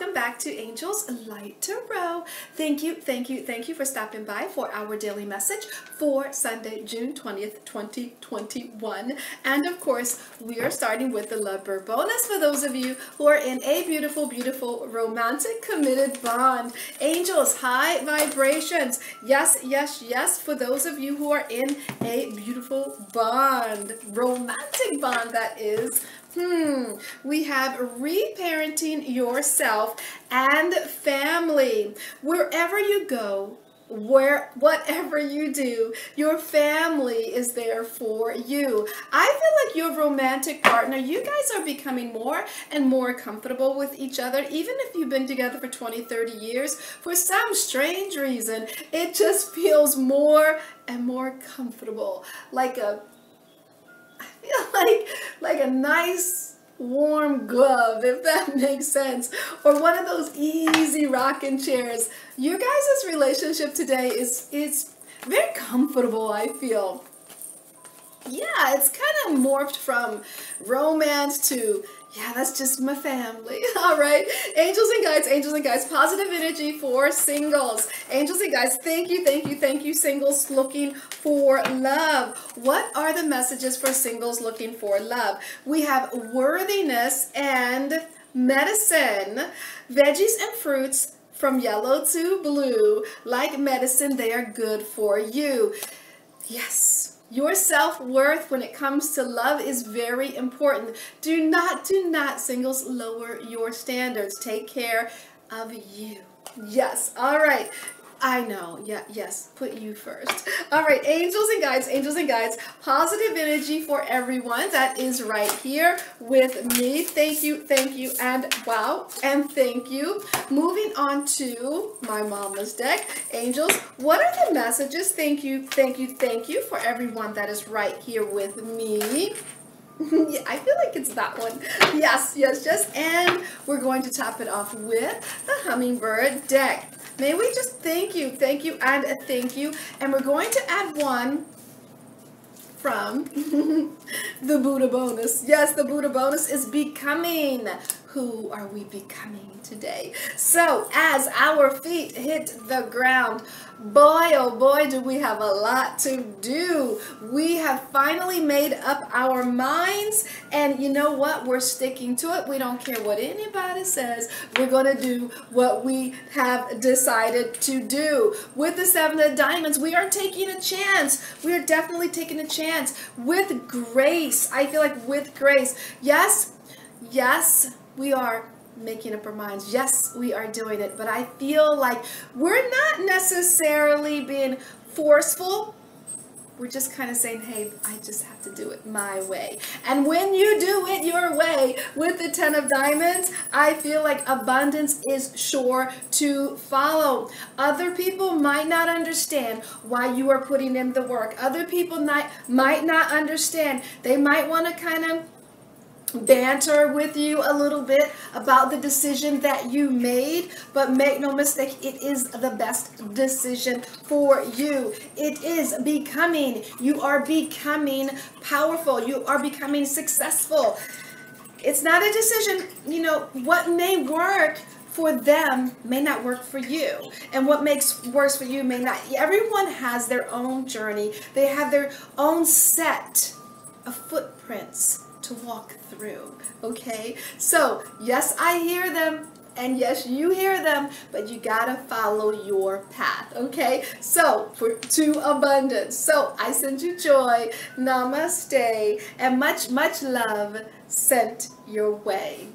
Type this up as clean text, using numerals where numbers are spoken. welcome back to Angels Light Tarot. Thank you for stopping by for our daily message for Sunday, June 20th, 2021. And of course, we are starting with the Lovebird bonus for those of you who are in a beautiful, beautiful, romantic, committed bond. Angels, high vibrations. Yes, yes, yes, for those of you who are in a beautiful bond, romantic bond that is. We have reparenting yourself and family. Wherever you go, whatever you do, your family is there for you. I feel like your romantic partner, you guys are becoming more and more comfortable with each other. Even if you've been together for 20, 30 years, for some strange reason, it just feels more and more comfortable. Like a like a nice warm glove, if that makes sense, or one of those easy rocking chairs. You guys' relationship today is very comfortable, I feel. Yeah, it's kind of morphed from romance to, yeah, that's just my family. All right. Angels and guides, positive energy for singles. Angels and guides, thank you, singles looking for love. What are the messages for singles looking for love? We have worthiness and medicine, veggies and fruits from yellow to blue. Like medicine, they are good for you. Yes. Your self-worth when it comes to love is very important. Do not, singles, lower your standards. Take care of you. Yes, all right. I know, yeah, yes, put you first. All right, angels and guides, positive energy for everyone. That is right here with me. Thank you, and wow, and thank you. Moving on to my mama's deck. Angels, what are the messages? Thank you for everyone that is right here with me. Yeah, I feel like it's that one. Yes, yes, yes, and we're going to top it off with the hummingbird deck. May we just thank you, and we're going to add one from the Buddha bonus. Yes, the Buddha bonus is becoming. Who are we becoming today? So as our feet hit the ground, boy, oh boy, do we have a lot to do. We have finally made up our minds, and you know what? We're sticking to it. We don't care what anybody says. We're going to do what we have decided to do. With the Seven of Diamonds, we are taking a chance. We are definitely taking a chance with grace. I feel like with grace. Yes, yes. We are making up our minds. Yes, we are doing it. But I feel like we're not necessarily being forceful. We're just kind of saying, hey, I just have to do it my way. And when you do it your way with the Ten of Diamonds, I feel like abundance is sure to follow. Other people might not understand why you are putting in the work. Other people might not understand. They might want to kind of banter with you a little bit about the decision that you made, but make no mistake, it is the best decision for you. It is becoming. You are becoming powerful. You are becoming successful. It's not a decision, you know, what may work for them may not work for you, and what works for you may not. Everyone has their own journey. They have their own set of footprints to walk through, okay? So, yes, I hear them, and yes, you hear them, but you gotta follow your path, okay? So, to abundance. So, I send you joy, namaste, and much, much love sent your way.